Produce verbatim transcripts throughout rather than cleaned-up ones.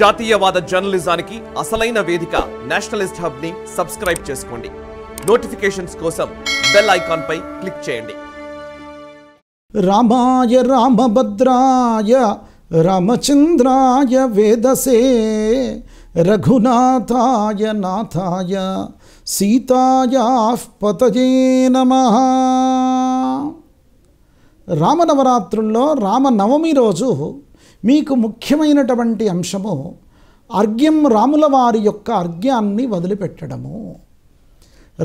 జాతీయవాద జర్నలిజానికి అసలైన వేదిక నేషనలిస్ట్ హబ్ ని సబ్స్క్రైబ్ చేసుకోండి. నోటిఫికేషన్స్ కోసం బెల్ ఐకాన్ పై క్లిక్ చేయండి. రామాయ రామభద్రాయ రామచంద్రాయ వేదసే రఘునాథాయ నాథాయ సీతాయ పతయే నమః. రామనవరాత్రుల్లో రామనవమి రోజు మీకు ముఖ్యమైనటువంటి అంశము అర్ఘ్యం, రాముల వారి యొక్క అర్ఘ్యాన్ని వదిలిపెట్టడము.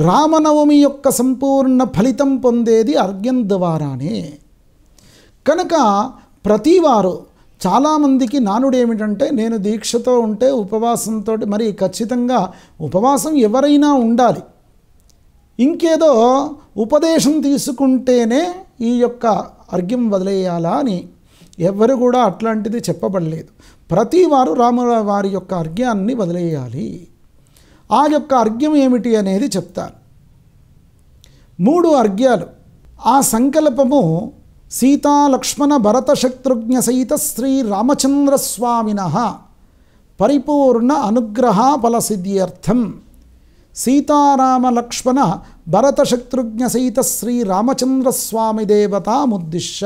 రామనవమి యొక్క సంపూర్ణ ఫలితం పొందేది అర్ఘ్యం ద్వారానే. కనుక ప్రతివారు చాలామందికి నానుడు ఏమిటంటే, నేను దీక్షతో ఉంటే ఉపవాసంతో, మరి ఖచ్చితంగా ఉపవాసం ఎవరైనా ఉండాలి, ఇంకేదో ఉపదేశం తీసుకుంటేనే ఈ యొక్క అర్ఘ్యం వదిలేయాలా అని ఎవరు కూడా అట్లాంటిది చెప్పబడలేదు. ప్రతివారు రాముల వారి యొక్క అర్ఘ్యాన్ని వదిలేయాలి. ఆ యొక్క అర్ఘ్యం ఏమిటి అనేది చెప్తారు. మూడు అర్ఘ్యాలు. ఆ సంకల్పము సీతా లక్ష్మణ భరత శత్రుఘ్న సహిత శ్రీ రామచంద్ర స్వామినః పరిపూర్ణ అనుగ్రహ ఫలసిద్ధ్యర్థం సీతారామ లక్ష్మణ భరత శత్రుఘ్న సహిత శ్రీ రామచంద్ర స్వామి దేవతాముద్దిశ్య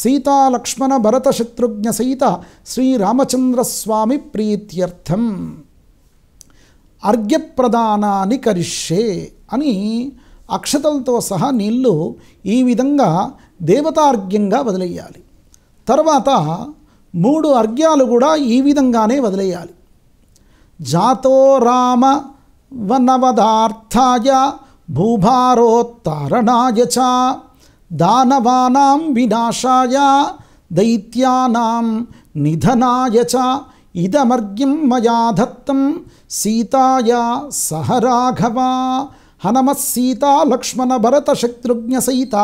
సీతా లక్ష్మణ భరత శత్రుఘ్న సహిత శ్రీ రామచంద్ర స్వామి ప్రీత్యర్థం అర్ఘ్య ప్రదానాన్ని కరిష్యే అని అక్షతలతో సహా నీళ్ళు ఈ విధంగా దేవతార్ఘ్యంగా వదిలేయాలి. తర్వాత మూడు అర్ఘ్యాలు కూడా ఈ విధంగానే వదిలేయాలి. జాతో రామ వనవదార్థాయ భూభారోత్తారణాయ చ దానవానాం వినాశాయ దైత్యానాం నిధనాయ చ ఇదమర్ఘ్యం మయా దత్తం సీతాయ సహ రాఘవా హనమ సీతా లక్ష్మణ భరత శత్రుఘ్న సహిత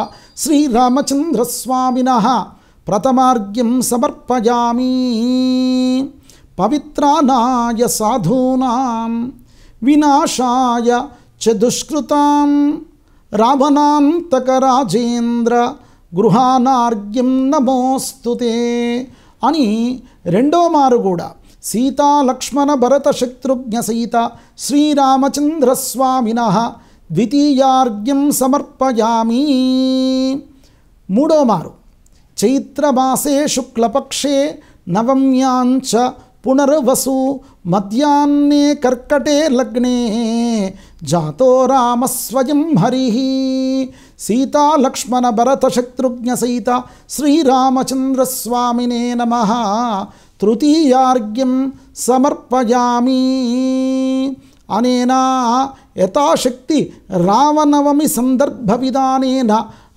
శ్రీరామచంద్ర స్వామినః ప్రథమార్ఘ్యం సమర్పయామి పవిత్రానాయ సాధూనాం వినాశాయ చ దుష్కృతాం రావణాంతక రాజేంద్ర గృహానార్ఘ్యం నమోస్తుతే అని రెండో మారు కూడా సీతా లక్ష్మణ భరత శత్రుఘ్న సహిత శ్రీరామచంద్ర స్వామినః ద్వితీయార్ఘ్యం సమర్పయామి. మూడో మారు చైత్రమాసే శుక్లపక్షే నవమ్యాంచ పునర్వసు మధ్యాహ్నే కర్కటే లగ్నే జాతో రామ స్వయం హరిః సీతా లక్ష్మణ భరత శత్రుఘ్న సహిత శ్రీరామచంద్ర స్వామినే నమః తృతీయార్ఘ్యం సమర్పయామి. అనేనా యథాశక్తి రామనవమి సందర్భ విధానేన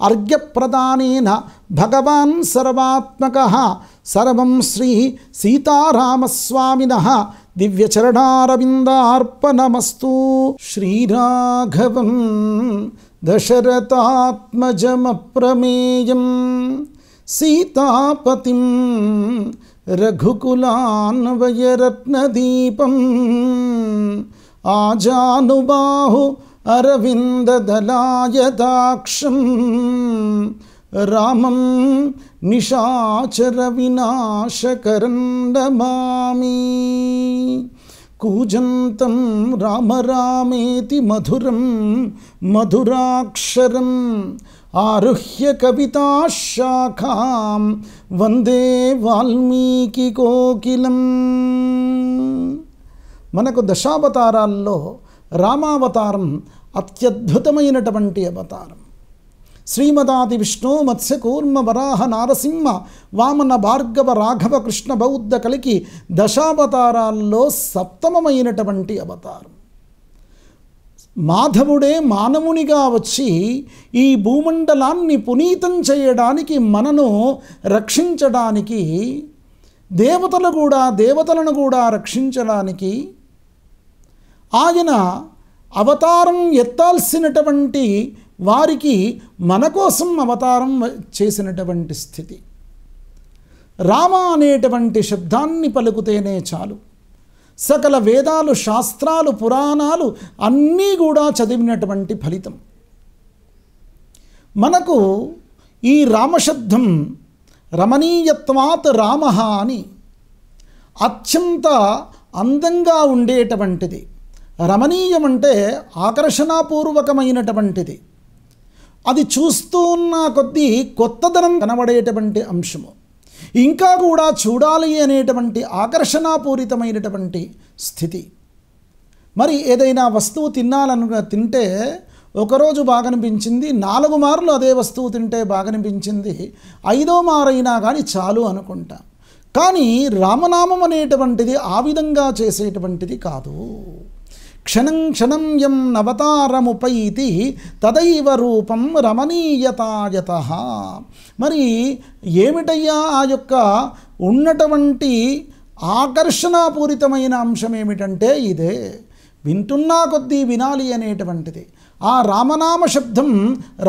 అర్ఘ్య ప్రదానేన భగవాన్ సర్వాత్మకః సర్వం శ్రీ సీతారామస్వామినః దివ్యచరణారవిందార్పణమస్తు. శ్రీరాఘవం దశరథాత్మజమప్రమేయం సీతాపతిం రఘుకులాన్వయరత్నదీపం ఆజానుబాహు అరవిందదళాయదాక్షం రామం నిశాచర వినాశకరం నమామి. కూజంతం రామ రామేతి మధురం మధురాక్షరం ఆరుహ్య కవితాశాఖాం వందే వాల్మీకి కోకిలం. మనకు దశావతారాల్లో రామావతారం అత్యద్భుతమైనటువంటి అవతారం. శ్రీమదాది విష్ణు మత్స్య కూర్మ వరాహ నారసింహ వామన భార్గవ రాఘవ కృష్ణ బౌద్ధ కలికి దశావతారాల్లో సప్తమమైనటువంటి అవతారం. మాధవుడే మానవునిగా వచ్చి ఈ భూమండలాన్ని పునీతం చేయడానికి, మనను రక్షించడానికి, దేవతలు కూడా దేవతలను కూడా రక్షించడానికి ఆయన అవతారం ఎత్తాల్సినటువంటి వారికి మన కోసం అవతారం చేసినటువంటి స్థితి. రామ అనేటువంటి శబ్దాన్ని పలుకుతేనే చాలు సకల వేదాలు శాస్త్రాలు పురాణాలు అన్నీ కూడా చదివినటువంటి ఫలితం. మనకు ఈ రామశబ్దం రమణీయత్వాత్ రామ అని, అత్యంత అందంగా ఉండేటటువంటిది, రమణీయం అంటే ఆకర్షణాపూర్వకమైనటువంటిది. అది చూస్తూ ఉన్న కొద్దీ కొత్తదనం కనబడేటటువంటి అంశము, ఇంకా కూడా చూడాలి అనేటువంటి ఆకర్షణాపూరితమైనటువంటి స్థితి. మరి ఏదైనా వస్తువు తినాలను తింటే ఒకరోజు బాగనిపించింది, నాలుగు మార్లు అదే వస్తువు తింటే బాగనిపించింది, ఐదో మారైనా కానీ చాలు అనుకుంటాం. కానీ రామనామం అనేటువంటిది ఆ విధంగా చేసేటువంటిది కాదు. క్షణం క్షణం యం నవతారముపైతి తదైవ రూపం రమణీయతాయత. మరి ఏమిటయ్యా ఆ యొక్క ఉన్నటువంటి ఆకర్షణాపూరితమైన అంశం ఏమిటంటే ఇదే. వింటున్నా కొద్దీ వినాలి అనేటువంటిది. ఆ రామనామ శబ్దం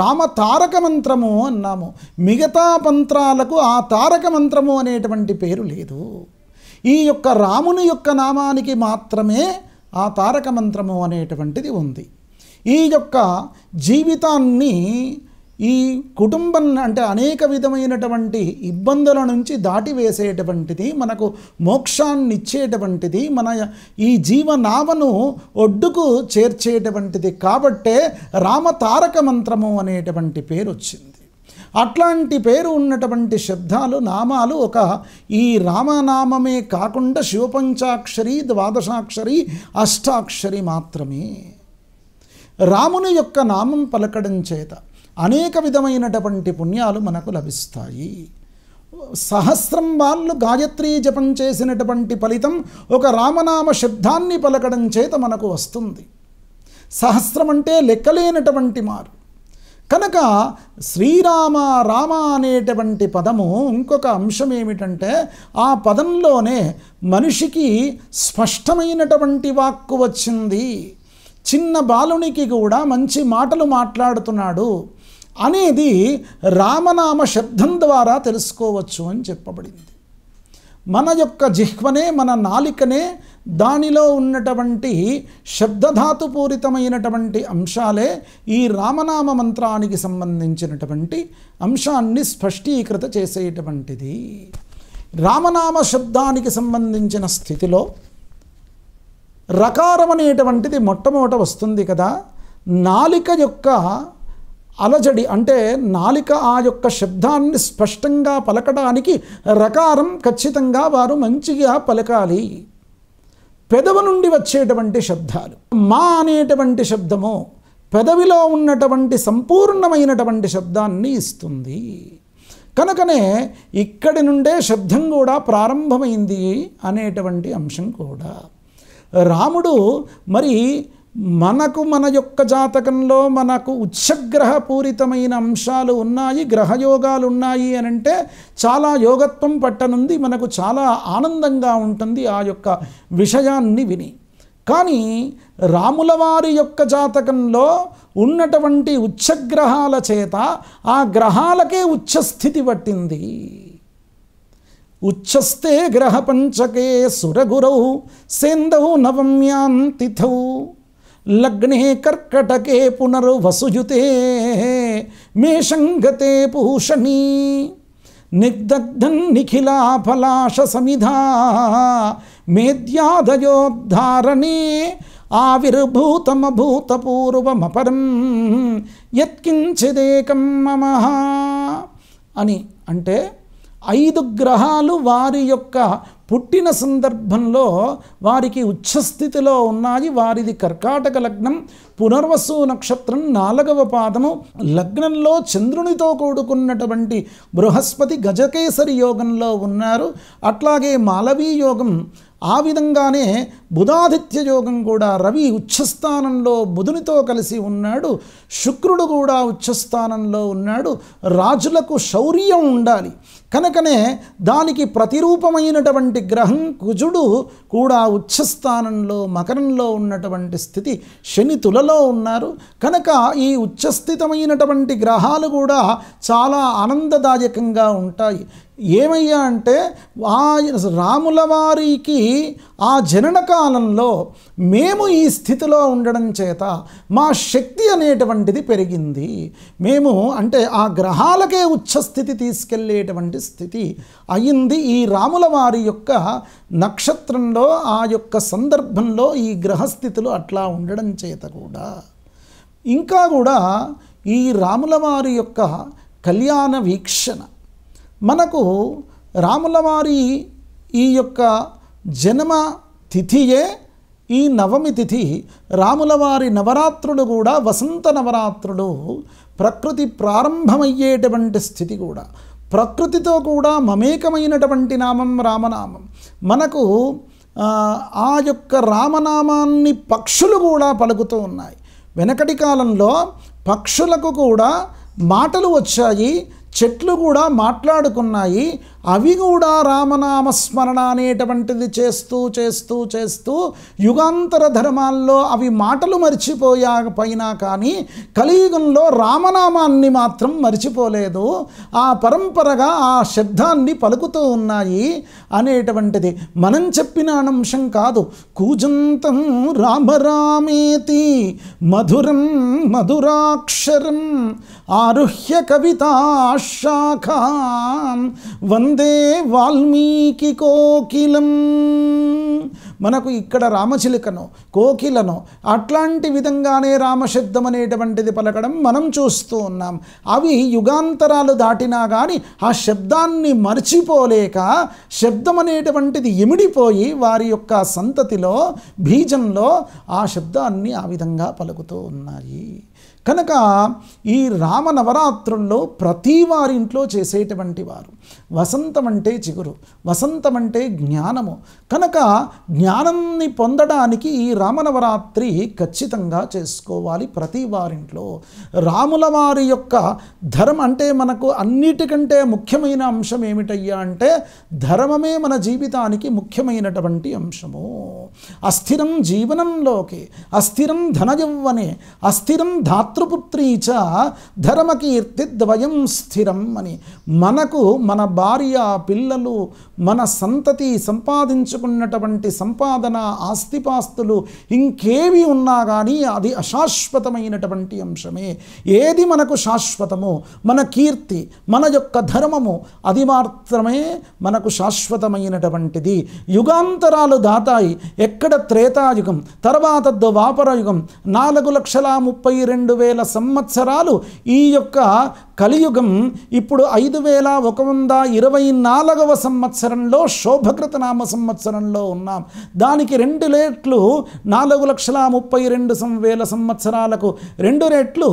రామ తారక మంత్రము అన్నాము. మిగతా మంత్రాలకు ఆ తారక మంత్రము అనేటువంటి పేరు లేదు. ఈ యొక్క రాముని యొక్క నామానికి మాత్రమే ఆ తారక మంత్రము అనేటువంటిది ఉంది. ఈ యొక్క జీవితాన్ని ఈ కుటుంబం అంటే అనేక విధమైనటువంటి ఇబ్బందుల నుంచి దాటివేసేటువంటిది, మనకు మోక్షాన్ని ఇచ్చేటువంటిది, మన ఈ జీవనామను ఒడ్డుకు చేర్చేటువంటిది. కాబట్టే రామతారక మంత్రము అనేటువంటి పేరు వచ్చింది. అట్లాంటి పేరు ఉన్నటువంటి శబ్దాలు నామాలు ఒక ఈ రామనామమే కాకుండా శివపంచాక్షరి, ద్వాదశాక్షరి, అష్టాక్షరి మాత్రమే. రాముని యొక్క నామం పలకడం చేత అనేక విధమైనటువంటి పుణ్యాలు మనకు లభిస్తాయి. సహస్రం వాళ్ళు గాయత్రీ జపం చేసినటువంటి ఫలితం ఒక రామనామ శబ్దాన్ని పలకడం చేత మనకు వస్తుంది. సహస్రం అంటే లెక్కలేనటువంటి మారు. కనుక శ్రీరామ రామ అనేటువంటి పదము ఇంకొక అంశం ఏమిటంటే ఆ పదంలోనే మనిషికి స్పష్టమైనటువంటి వాక్కు వచ్చింది, చిన్న బాలునికి కూడా మంచి మాటలు మాట్లాడుతున్నాడు అనేది రామనామ శబ్దం ద్వారా తెలుసుకోవచ్చు అని చెప్పబడింది. మన యొక్క జిహ్వనే మన నాలికనే దానిలో ఉన్నటువంటి శబ్దధాతుపూరితమైనటువంటి అంశాలే ఈ రామనామ మంత్రానికి సంబంధించినటువంటి అంశాన్ని స్పష్టీకృత చేసేటువంటిది. రామనామ శబ్దానికి సంబంధించిన స్థితిలో రకారం అనేటువంటిది మొట్టమొదట వస్తుంది కదా. నాలిక యొక్క అలజడి అంటే నాలిక ఆ యొక్క శబ్దాన్ని స్పష్టంగా పలకడానికి రకారం ఖచ్చితంగా వారు మంచిగా పలకాలి. పెదవ నుండి వచ్చేటువంటి శబ్దాలు మా అనేటువంటి శబ్దము పెదవిలో ఉన్నటువంటి సంపూర్ణమైనటువంటి శబ్దాన్ని ఇస్తుంది. కనుకనే ఇక్కడి నుండే శబ్దం కూడా ప్రారంభమైంది అనేటువంటి అంశం కూడా. రాముడు మరి మనకు మన యొక్క జాతకంలో మనకు ఉచ్చగ్రహ పూరితమైన అంశాలు ఉన్నాయి, గ్రహయోగాలు ఉన్నాయి అని అంటే చాలా యోగత్వం పట్టనుంది, మనకు చాలా ఆనందంగా ఉంటుంది ఆ యొక్క విషయాన్ని విని. కానీ రాముల వారి యొక్క జాతకంలో ఉన్నటువంటి ఉచ్చగ్రహాల చేత ఆ గ్రహాలకే ఉచ్చస్థితి పట్టింది. ఉచ్ఛస్తే గ్రహ పంచకే సురగురౌ సేందౌ నవమ్యాం తిథౌ లగ్నే కర్కటకే పునర్వసుయుతే మేషంగతే పూషణీ నిర్దగ్ధం నిఖిలాఫలాశ సమిధా మేధ్యాదయోద్ధారణే ఆవిర్భూతమభూతపూర్వమపరం యత్కించిదేకం మమ అని అంటే ఐదు గ్రహాలు వారి యొక్క పుట్టిన సందర్భంలో వారికి ఉచ్చస్థితిలో ఉన్నాయి. వారిది కర్కాటక లగ్నం, పునర్వసు నక్షత్రం, నాలుగవ పాదము, లగ్నంలో చంద్రునితో కూడుకున్నటువంటి బృహస్పతి గజకేసరి యోగంలో ఉన్నారు. అట్లాగే మాలవీ యోగం, ఆ విధంగానే బుధాదిత్య యోగం కూడా. రవి ఉచ్చస్థానంలో బుధునితో కలిసి ఉన్నాడు, శుక్రుడు కూడా ఉచ్చస్థానంలో ఉన్నాడు. రాజులకు శౌర్యం ఉండాలి, కనుకనే దానికి ప్రతిరూపమైనటువంటి గ్రహం కుజుడు కూడా ఉచ్చస్థానంలో మకరంలో ఉన్నటువంటి స్థితి. శని తులలో ఉన్నారు కనుక ఈ ఉచ్చస్థితమైనటువంటి గ్రహాలు కూడా చాలా ఆనందదాయకంగా ఉంటాయి. ఏమయ్యా అంటే ఆ రాముల వారికి ఆ జనన కాలంలో మేము ఈ స్థితిలో ఉండడం చేత మా శక్తి అనేటువంటిది పెరిగింది. మేము అంటే ఆ గ్రహాలకే ఉచ్చ స్థితి తీసుకెళ్ళేటువంటి స్థితి అయ్యింది ఈ రాముల వారి యొక్క నక్షత్రంలో ఆ యొక్క సందర్భంలో ఈ గ్రహస్థితులు అట్లా ఉండడం చేత కూడా ఇంకా కూడా ఈ రాముల వారి యొక్క కళ్యాణ వీక్షణ మనకు రాములవారి ఈ యొక్క జన్మ తిథియే ఈ నవమి తిథి. రాములవారి నవరాత్రులు కూడా వసంత నవరాత్రులు ప్రకృతి ప్రారంభమయ్యేటువంటి స్థితి కూడా ప్రకృతితో కూడా మమేకమైనటువంటి నామం రామనామం. మనకు ఆ యొక్క రామనామాన్ని పక్షులు కూడా పలుకుతూ ఉన్నాయి. వెనకటి కాలంలో పక్షులకు కూడా మాటలు వచ్చాయి, చెట్లు కూడా మాట్లాడుకున్నాయి. అవి కూడా రామనామ స్మరణ అనేటువంటిది చేస్తూ చేస్తూ చేస్తూ యుగాంతర ధర్మాల్లో అవి మాటలు మర్చిపోయా పైనా కానీ కలియుగంలో రామనామాన్ని మాత్రం మర్చిపోలేదు. ఆ పరంపరగా ఆ శబ్దాన్ని పలుకుతూ ఉన్నాయి అనేటువంటిది మనం చెప్పిన అంశం కాదు. కూజంతం రామరామేతి మధురం మధురాక్షరం ఆరుహ్య కవితా శాఖాం వందే వాల్మీకి కోకిలం. మనకు ఇక్కడ రామచిలుకను కోకిలను అట్లాంటి విధంగానే రామశబ్దం అనేటువంటిది పలకడం మనం చూస్తూ ఉన్నాం. అవి యుగాంతరాలు దాటినా కానీ ఆ శబ్దాన్ని మర్చిపోలేక శబ్దం అనేటువంటిది ఎమిడిపోయి వారి యొక్క సంతతిలో బీజంలో ఆ శబ్దాన్ని ఆ విధంగా పలుకుతూ ఉన్నాయి. కనుక ఈ రామ నవరాత్రుల్లో ప్రతి వారింట్లో చేసేటువంటి వారు వసంతం అంటే చిగురు, వసంతం అంటే జ్ఞానము. కనుక జ్ఞానాన్ని పొందడానికి ఈ రామనవరాత్రి ఖచ్చితంగా చేసుకోవాలి ప్రతి వారింట్లో. రాముల వారి యొక్క ధర్మం అంటే మనకు అన్నిటికంటే ముఖ్యమైన అంశం ఏమిటయ్యా అంటే ధర్మమే మన జీవితానికి ముఖ్యమైనటువంటి అంశము. అస్థిరం జీవనంలోకి అస్థిరం ధనయవ్వనే అస్థిరం ధాత్ పుత్రీచ ధర్మకీర్తి ద్వయం స్థిరం అని మనకు మన భార్య పిల్లలు మన సంతతి సంపాదించుకున్నటువంటి సంపాదన ఆస్తిపాస్తులు ఇంకేవి ఉన్నా కానీ అది అశాశ్వతమైనటువంటి అంశమే. ఏది మనకు శాశ్వతమో మన కీర్తి మన యొక్క ధర్మము అది మాత్రమే మనకు శాశ్వతమైనటువంటిది. యుగాంతరాలు దాటాయి. ఎక్కడ త్రేతాయుగం తర్వాత ద్వాపరయుగం నాలుగు లక్షల ముప్పై రెండు వేల సంవత్సరాలు ఈ యొక్క కలియుగం ఇప్పుడు ఐదు వేల ఒక వంద ఇరవై నాలుగవ సంవత్సరంలో శోభకృతనామ సంవత్సరంలో ఉన్నాం. దానికి రెండు రేట్లు నాలుగు లక్షల ముప్పై రెండు వేల సంవత్సరాలకు రెండు రేట్లు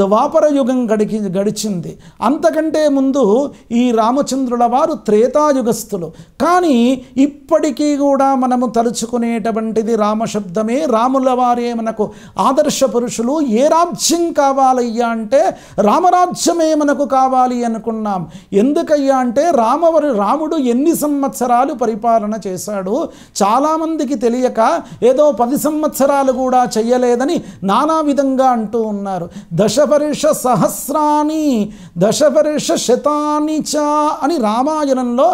ద్వాపర యుగం గడిచి గడిచింది. అంతకంటే ముందు ఈ రామచంద్రుల వారు త్రేతాయుగస్థులు. కానీ ఇప్పటికీ కూడా మనము తలుచుకునేటువంటిది రామశబ్దమే. రాముల వారే మనకు ఆదర్శ పురుషులు. ఏ రాజ్యం కావాలయ్యా అంటే రామరాజ్యం మే మనకు కావాలి అనుకున్నాం. ఎందుకయ్యా అంటే రామవరు రాముడు ఎన్ని సంవత్సరాలు పరిపాలన చేశాడు చాలామందికి తెలియక ఏదో పది సంవత్సరాలు కూడా చెయ్యలేదని నానా విధంగా అంటూ ఉన్నారు. దశవర్ష సహస్రాని దశవర్ష శతాని చ అని రామాయణంలో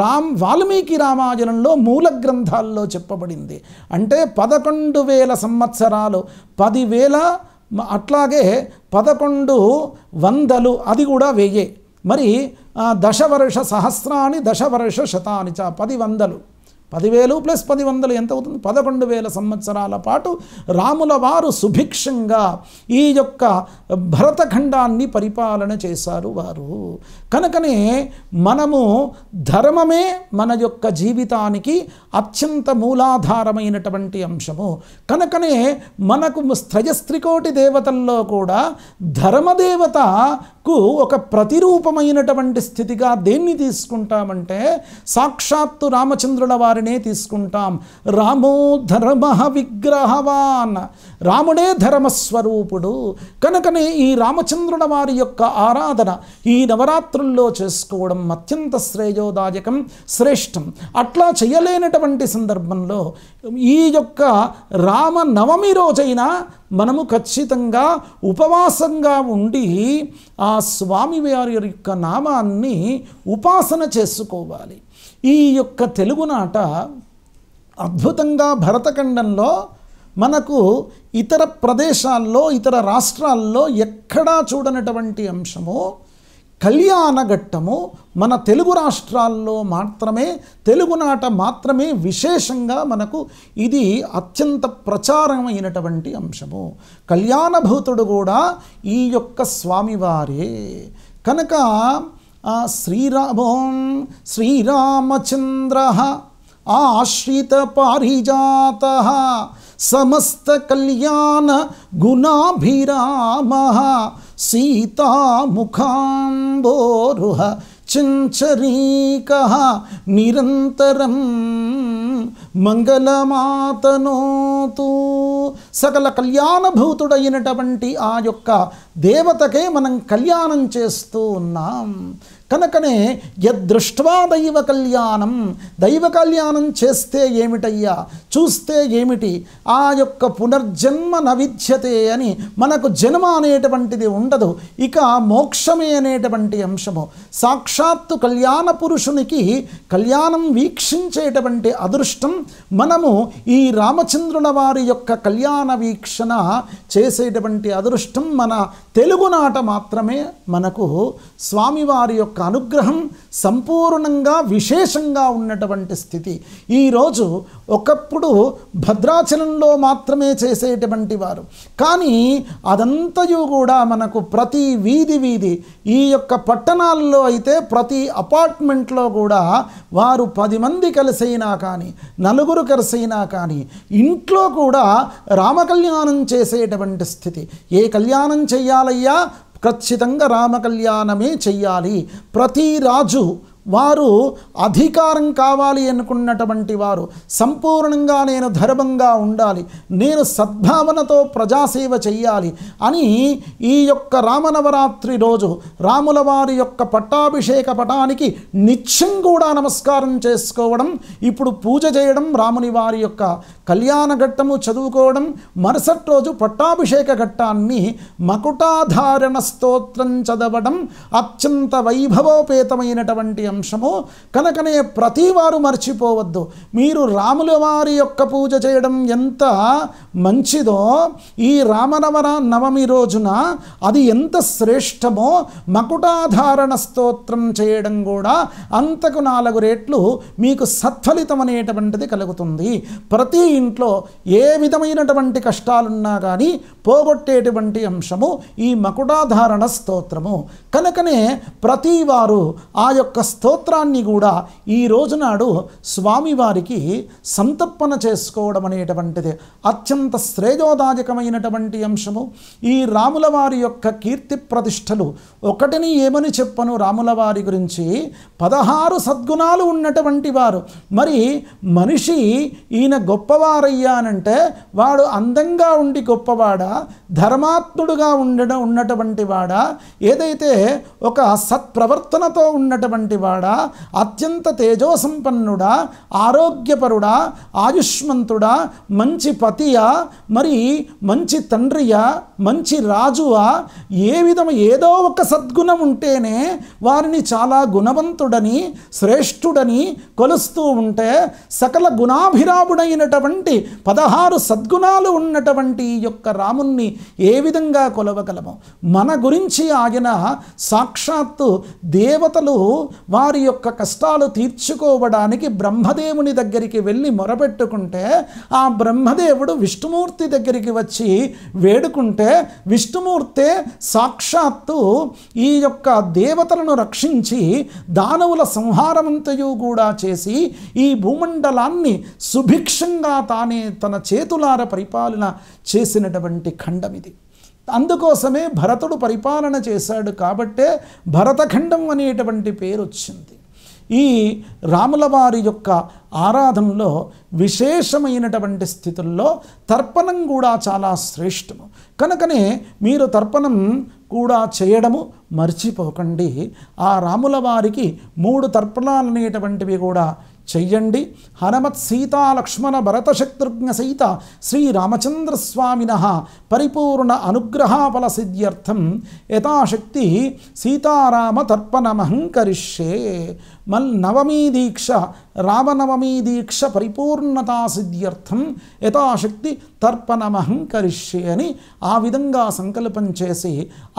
రామ్ వాల్మీకి రామాయణంలో మూల గ్రంథాల్లో చెప్పబడింది. అంటే పదకొండు వేల సంవత్సరాలు పదివేల అట్లాగే పదకొండు వందలు అది కూడా వెయ్యే. మరి దశవర్ష సహస్రాన్ని దశవర్ష శతాన్ని చ పది వందలు పదివేలు ప్లస్ పది వందలు ఎంత అవుతుంది పదకొండు వేల సంవత్సరాల పాటు రాముల వారు సుభిక్షంగా ఈ యొక్క భరతఖండాన్ని పరిపాలన చేశారు వారు. కనుకనే మనము ధర్మమే మన యొక్క జీవితానికి అత్యంత మూలాధారమైనటువంటి అంశము. కనుకనే మనకు త్రయస్త్రికోటి దేవతల్లో కూడా ధర్మదేవతకు ఒక ప్రతిరూపమైనటువంటి స్థితిగా దేన్ని తీసుకుంటామంటే సాక్షాత్తు రామచంద్రుల వారు తీసుకుంటాం. రామో ధర్మ విగ్రహవాన్ రాముడే ధర్మస్వరూపుడు. కనుకనే ఈ రామచంద్రుల వారి యొక్క ఆరాధన ఈ నవరాత్రుల్లో చేసుకోవడం అత్యంత శ్రేయోదాయకం శ్రేష్టం. అట్లా చేయలేనటువంటి సందర్భంలో ఈ యొక్క రామనవమి రోజైనా మనము ఖచ్చితంగా ఉపవాసంగా ఉండి ఆ స్వామి వారి యొక్క నామాన్ని ఉపాసన చేసుకోవాలి. ఈ యొక్క తెలుగునాట అద్భుతంగా భరతఖండంలో మనకు ఇతర ప్రదేశాల్లో ఇతర రాష్ట్రాల్లో ఎక్కడా చూడనటువంటి అంశము కళ్యాణ ఘట్టము మన తెలుగు రాష్ట్రాల్లో మాత్రమే తెలుగునాట మాత్రమే విశేషంగా మనకు ఇది అత్యంత ప్రచారమైనటువంటి అంశము. కళ్యాణభూతుడు కూడా ఈ యొక్క స్వామివారే కనుక శ్రీరామో శ్రీరామచంద్రః ఆశ్రిత పారిజాతః समस्त कल्याण गुणाभिरामः सीता मुखाम्बोरुह चिंचरीकः निरंतरं मंगलमातनोतु सकल कल्याणभूतुडैनटुवंटि आ योक्क देवतके मनं कल्याणं चेस्तू उन्नां కనకనే యదృష్ట్వా దైవ కళ్యాణం దైవ కళ్యాణం చేస్తే ఏమిటయ్యా చూస్తే ఏమిటి ఆ యొక్క పునర్జన్మ నవిద్యతే అని మనకు జన్మ అనేటువంటిది ఉండదు ఇక మోక్షమే అనేటువంటి అంశము సాక్షాత్తు కళ్యాణ పురుషునికి కళ్యాణం వీక్షించేటువంటి అదృష్టం మనము ఈ రామచంద్రుల వారి యొక్క కళ్యాణ వీక్షణ చేసేటువంటి అదృష్టం మన తెలుగునాట మాత్రమే మనకు స్వామివారి యొక్క అనుగ్రహం సంపూర్ణంగా విశేషంగా ఉన్నటువంటి స్థితి. ఈ రోజు ఒకప్పుడు భద్రాచలంలో మాత్రమే చేసేటువంటి వారు కానీ అదంతయు కూడా మనకు ప్రతి వీధి వీధి ఈ యొక్క పట్టణాల్లో అయితే ప్రతి అపార్ట్మెంట్లో కూడా వారు పది మంది కలిసైనా కానీ నలుగురు కలిసైనా కానీ ఇంట్లో కూడా రామకళ్యాణం చేసేటువంటి స్థితి. ఏ కళ్యాణం చేయాలయ్యా ఖచ్చితంగా రామకళ్యాణమే చెయ్యాలి. ప్రతి రాజు వారు అధికారం కావాలి అనుకున్నటువంటి వారు సంపూర్ణంగా నేను ధర్మంగా ఉండాలి నేను సద్భావనతో ప్రజాసేవ చేయాలి అని ఈ యొక్క రామనవరాత్రి రోజు రాముల వారి యొక్క పట్టాభిషేక పటానికి నిత్యం కూడా నమస్కారం చేసుకోవడం ఇప్పుడు పూజ చేయడం రాముని వారి యొక్క కళ్యాణ ఘట్టము చదువుకోవడం మరుసటి రోజు పట్టాభిషేక ఘట్టాన్ని మకుటాధారణ స్తోత్రం చదవడం అత్యంత వైభవోపేతమైనటువంటి అంశము. కనుకనే ప్రతివారు మర్చిపోవద్దు మీరు రాముల వారి యొక్క పూజ చేయడం ఎంత మంచిదో ఈ రామనవర నవమి రోజున అది ఎంత శ్రేష్టమో మకుటాధారణ స్తోత్రం చేయడం కూడా అంతకు నాలుగు రేట్లు మీకు సత్ఫలితం అనేటువంటిది కలుగుతుంది. ప్రతి ఇంట్లో ఏ విధమైనటువంటి కష్టాలున్నా కానీ పోగొట్టేటువంటి అంశము ఈ మకుటాధారణ స్తోత్రము. కనుకనే ప్రతివారు ఆ యొక్క స్తోత్రాన్ని కూడా ఈ రోజునాడు స్వామివారికి సంతర్పణ చేసుకోవడం అనేటువంటిది అత్యంత శ్రేయోదాయకమైనటువంటి అంశము. ఈ రాముల వారి యొక్క కీర్తి ప్రతిష్టలు ఒకటిని ఏమని చెప్పను రాముల వారి గురించి పదహారు సద్గుణాలు ఉన్నటువంటి వారు. మరి మనిషి ఈయన గొప్పవారయ్యానంటే వాడు అందంగా ఉండి గొప్పవాడా ధర్మాత్ముడుగా ఉండడం ఉన్నటువంటి వాడా ఏదైతే ఒక సత్ప్రవర్తనతో ఉన్నటువంటి వాడా అత్యంత తేజోసంపన్నుడా ఆరోగ్యపరుడా ఆయుష్మంతుడా మంచి పతియా మరి మంచి తండ్రియా మంచి రాజువా ఏ విధం ఏదో ఒక సద్గుణం ఉంటేనే వారిని చాలా గుణవంతుడని శ్రేష్ఠుడని కొలుస్తూ ఉంటే సకల గుణాభిరాముడైనటువంటి పదహారు సద్గుణాలు ఉన్నటువంటి ఈ యొక్క రాముణ్ణి ఏ విధంగా కొలవగలము. మన గురించి ఆయన సాక్షాత్తు దేవతలు వారి యొక్క కష్టాలు తీర్చుకోవడానికి బ్రహ్మదేవుని దగ్గరికి వెళ్ళి మొరపెట్టుకుంటే ఆ బ్రహ్మదేవుడు విష్ణుమూర్తి దగ్గరికి వచ్చి వేడుకుంటే విష్ణుమూర్తే సాక్షాత్తు ఈ యొక్క దేవతలను రక్షించి దానవుల సంహారమంతయు కూడా చేసి ఈ భూమండలాన్ని సుభిక్షంగా తానే తన చేతులార పరిపాలన చేసినటువంటి ఖండం ఇది. అందుకోసమే భరతుడు పరిపాలన చేశాడు కాబట్టే భరతఖండం అనేటువంటి పేరు వచ్చింది. ఈ రాముల వారి యొక్క ఆరాధనలో విశేషమైనటువంటి స్థితుల్లో తర్పణం కూడా చాలా శ్రేష్టము. కనుకనే మీరు తర్పణం కూడా చేయడము మర్చిపోకండి. ఆ రాముల వారికి మూడు తర్పణాలు అనేటువంటివి కూడా చెయ్యండి. హనుమత్ సీతా లక్ష్మణ భరత శత్రుఘ్న సహిత శ్రీ రామచంద్ర స్వామినః పరిపూర్ణ అనుగ్రహ ఫల సిద్ధ్యర్థం యథాశక్తి సీతారామ తర్పణమహం కరిష్యే. మల్ నవమీ దీక్ష రామనవమీ దీక్ష పరిపూర్ణతా సిద్ధ్యర్థం యథాశక్తి తర్పణమహం కరిష్యే అని ఆ విధంగా సంకల్పం చేసి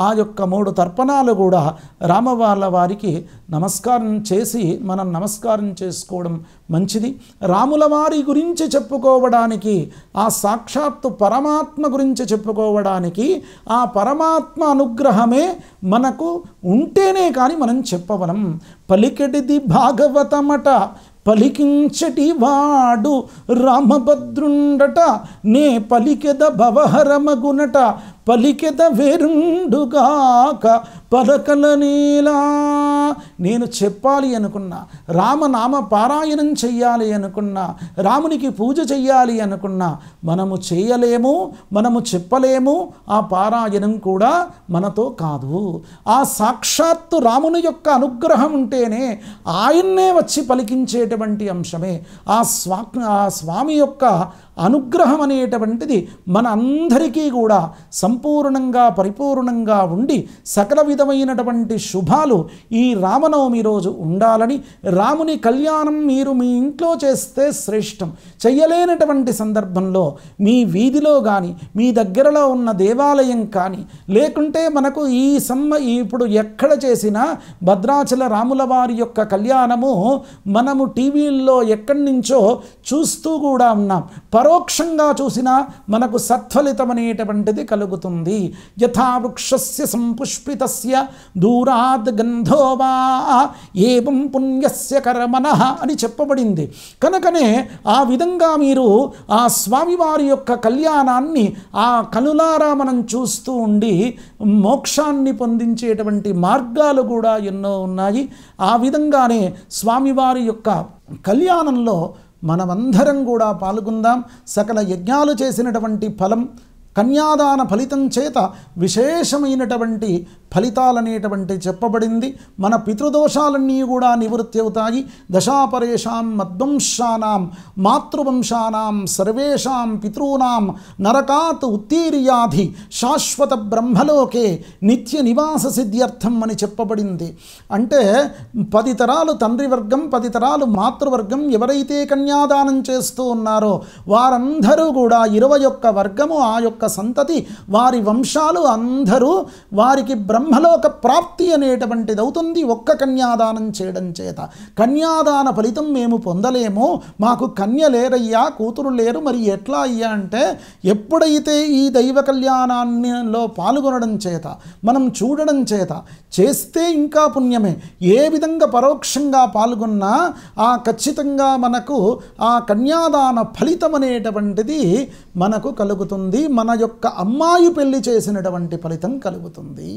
ఆ యొక్క మూడు తర్పణాలు కూడా రామవార్ల వారికి నమస్కారం చేసి మనం నమస్కారం చేసుకోవడం మంచిది. రాముల వారి గురించి చెప్పుకోవడానికి ఆ సాక్షాత్తు పరమాత్మ గురించి చెప్పుకోవడానికి ఆ పరమాత్మ అనుగ్రహమే మనకు ఉంటేనే కానీ మనం చెప్పవలం. పలికెడిది భాగవతమట పలికించటి వాడు రామభద్రుండట నే పలికెద భవహరమగునట పలికెద వేరుండుగాక పలకలనేలా. నేను చెప్పాలి అనుకున్నా, రామనామ పారాయణం చెయ్యాలి అనుకున్నా, రామునికి పూజ చెయ్యాలి అనుకున్నా మనము చేయలేము, మనము చెప్పలేము. ఆ పారాయణం కూడా మనతో కాదు. ఆ సాక్షాత్తు రాముని యొక్క అనుగ్రహం ఉంటేనే ఆయన్నే వచ్చి పలికించేటువంటి అంశమే. ఆ స్వా ఆ స్వామి యొక్క అనుగ్రహం అనేటువంటిది మన అందరికీ కూడా సంపూర్ణంగా పరిపూర్ణంగా ఉండి సకల విధమైనటువంటి శుభాలు ఈ రామనవమి రోజు ఉండాలని, రాముని కళ్యాణం మీరు మీ ఇంట్లో చేస్తే శ్రేష్టం. చెయ్యలేనటువంటి సందర్భంలో మీ వీధిలో కానీ మీ దగ్గరలో ఉన్న దేవాలయం కానీ లేకుంటే మనకు ఈ సమ్మ ఇప్పుడు ఎక్కడ చేసినా భద్రాచల రాముల వారి యొక్క కళ్యాణము మనము టీవీల్లో ఎక్కడి నుంచో చూస్తూ కూడా ఉన్నాం. పరోక్షంగా చూసినా మనకు సత్ఫలితమనేటువంటిది కలుగుతుంది. యథా వృక్షస్య సంపుష్పితస్య దూరాద్ గంధోవా ఏవం పుణ్యస్య కర్మణః అని చెప్పబడింది. కనుకనే ఆ విధంగా మీరు ఆ స్వామివారి యొక్క కళ్యాణాన్ని ఆ కనులారా మనం చూస్తూ ఉండి మోక్షాన్ని పొందించేటువంటి మార్గాలు కూడా ఎన్నో ఉన్నాయి. ఆ విధంగానే స్వామివారి యొక్క కళ్యాణంలో మనమందరం కూడా పాల్గొందాం. సకల యజ్ఞాలు చేసినటువంటి ఫలం కన్యాదాన ఫలితం చేత విశేషమైనటువంటి ఫలితాలనేటువంటి చెప్పబడింది. మన పితృదోషాలన్నీ కూడా నివృత్తి అవుతాయి. దశాపరేషాం మద్వంశానాం మాతృవంశానాం సర్వేషాం పితృనాం నరకాత్ ఉత్తీర్యాధి శాశ్వత బ్రహ్మలోకే నిత్య నివాస సిద్ధ్యర్థం అని చెప్పబడింది. అంటే పది తరాలు తండ్రివర్గం, పది తరాలు మాతృవర్గం ఎవరైతే కన్యాదానం చేస్తూ ఉన్నారో వారందరూ కూడా ఇరవై ఒక్క వర్గము ఆ యొక్క సంతతి వారి వంశాలు అందరూ వారికి బ్రహ్మలోక ప్రాప్తి అనేటువంటిది అవుతుంది ఒక్క కన్యాదానం చేయడం చేత. కన్యాదాన ఫలితం మేము పొందలేము, మాకు కన్య లేరయ్యా, కూతురు లేరు, మరి ఎట్లా అయ్యా అంటే ఎప్పుడైతే ఈ దైవ కళ్యాణాన్నిలో పాల్గొనడం చేత మనం చూడడం చేత చేస్తే ఇంకా పుణ్యమే. ఏ విధంగా పరోక్షంగా పాల్గొన్నా ఆ ఖచ్చితంగా మనకు ఆ కన్యాదాన ఫలితం అనేటువంటిది మనకు కలుగుతుంది. మన యొక్క అమ్మాయి పెళ్లి చేసినటువంటి ఫలితం కలుగుతుంది.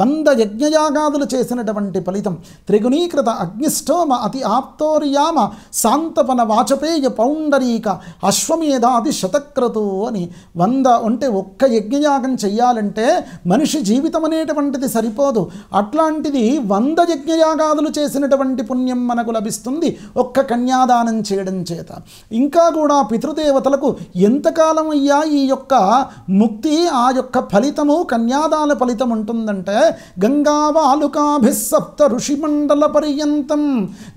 వంద యజ్ఞయాగాదులు చేసినటువంటి ఫలితం, త్రిగుణీకృత అగ్నిష్టోమ అతి ఆప్తోర్యామ శాంతపన వాచపేయ పౌండరీక అశ్వమేధాది శతక్రతు అని వంద అంటే ఒక్క యజ్ఞయాగం చెయ్యాలంటే మనిషి జీవితం అనేటువంటిది సరిపోదు. అట్లాంటిది వంద యజ్ఞయాగాదులు చేసినటువంటి పుణ్యం మనకు లభిస్తుంది ఒక్క కన్యాదానం చేయడం చేత. ఇంకా కూడా పితృదేవతలకు ఎంతకాలం అయ్యా ఈ యొక్క ముక్తి, ఆ యొక్క ఫలితము కన్యాదాన ఫలితం ఉంటుందంటే గంగావాలుకాభిస్సప్త ఋషిమండల పర్యంతం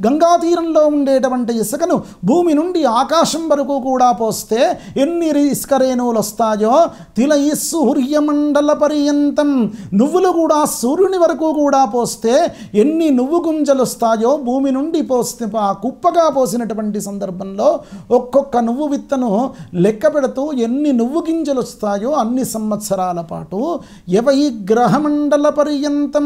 గంగా తీరంలో ఉండేటువంటి ఇసుకను భూమి నుండి ఆకాశం వరకు కూడా పోస్తే ఎన్ని ఇసుకరేణువులు వస్తాయో తిల ఈ సూర్యమండల పర్యంతం నువ్వులు కూడా సూర్యుని వరకు కూడా పోస్తే ఎన్ని నువ్వు గుంజలు వస్తాయో భూమి నుండి పోస్తే కుప్పగా పోసినటువంటి సందర్భంలో ఒక్కొక్క నువ్వు విత్తను లెక్క పెడుతూ ఎన్ని నువ్వు గింజలు వస్తాయో అన్ని సంవత్సరాల పాటు ఎవై గ్రహమండల పర్యంతం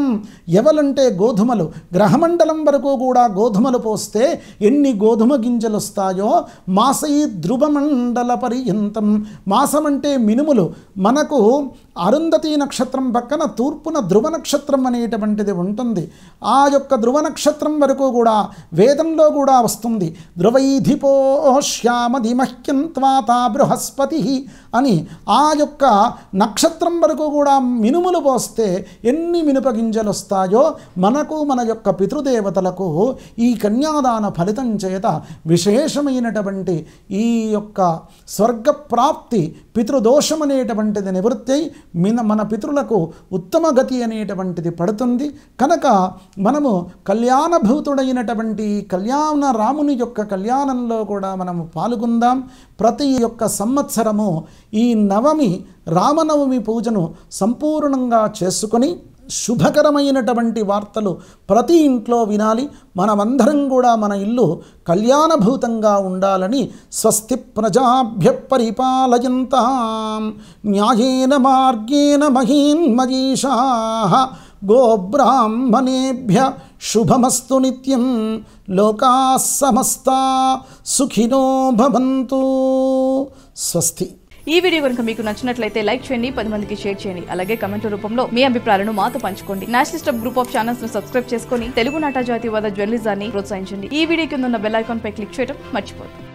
ఎవలంటే గోధుమలు గ్రహమండలం వరకు కూడా గోధుమలు పోస్తే ఎన్ని గోధుమ గింజలు వస్తాయో మాసై ధ్రువమండల పర్యంతం మాసం అంటే మినుములు. మనకు అరుంధతి నక్షత్రం పక్కన తూర్పున ధ్రువ నక్షత్రం అనేటువంటిది ఉంటుంది. ఆ యొక్క ధ్రువ నక్షత్రం వరకు కూడా వేదంలో కూడా వస్తుంది. ధ్రువైధిపో శ్యామధిమహ్యంత్వా తా బృహస్పతి అని ఆ యొక్క నక్షత్రం వరకు కూడా మినుములు పోస్తే ఎన్ని మినప గింజలు వస్తాయో మనకు మన యొక్క పితృదేవతలకు ఈ కన్యాదాన ఫలితం చేత విశేషమైనటువంటి ఈ యొక్క స్వర్గ ప్రాప్తి పితృదోషం అనేటువంటిది నివృత్తి మన మన పితృలకు ఉత్తమ గతి అనేటువంటిది పడుతుంది. కనుక మనము కళ్యాణభూతుడైనటువంటి కళ్యాణ రాముని యొక్క కళ్యాణంలో కూడా మనము పాల్గొందాం. ప్రతి యొక్క సంవత్సరము ఈ నవమి రామనవమి పూజను సంపూర్ణంగా చేసుకొని శుభకరమైనటువంటి వార్తలు ప్రతి ఇంట్లో వినాలి. మనమందరం కూడా మన ఇల్లు కళ్యాణభూతంగా ఉండాలని స్వస్తి ప్రజాభ్య పరిపాలయంతాం న్యాయేన మార్గేణ మహీన్మహీషాః గోబ్రాహ్మణేభ్య శుభమస్తు నిత్యం లోకాః సమస్తా సుఖినో భవంతు. స్వస్తి. ఈ వీడియో గనుక మీకు నచ్చినట్లయితే లైక్ చేయండి, పది మందికి షేర్ చేయండి. అలాగే కమెంట్ రూపంలో మీ అభిప్రాయాలను మాతో పంచుకోండి. National step group of channels ను సబ్స్క్రైబ్ చేసుకొని తెలుగు నాట జాతీయవాద జర్నలిజాన్ని ప్రోత్సహించండి. ఈ వీడియో కింద ఉన్న బెల్ ఐకాన్ పై క్లిక్ చేయడం మర్చిపోవద్దు.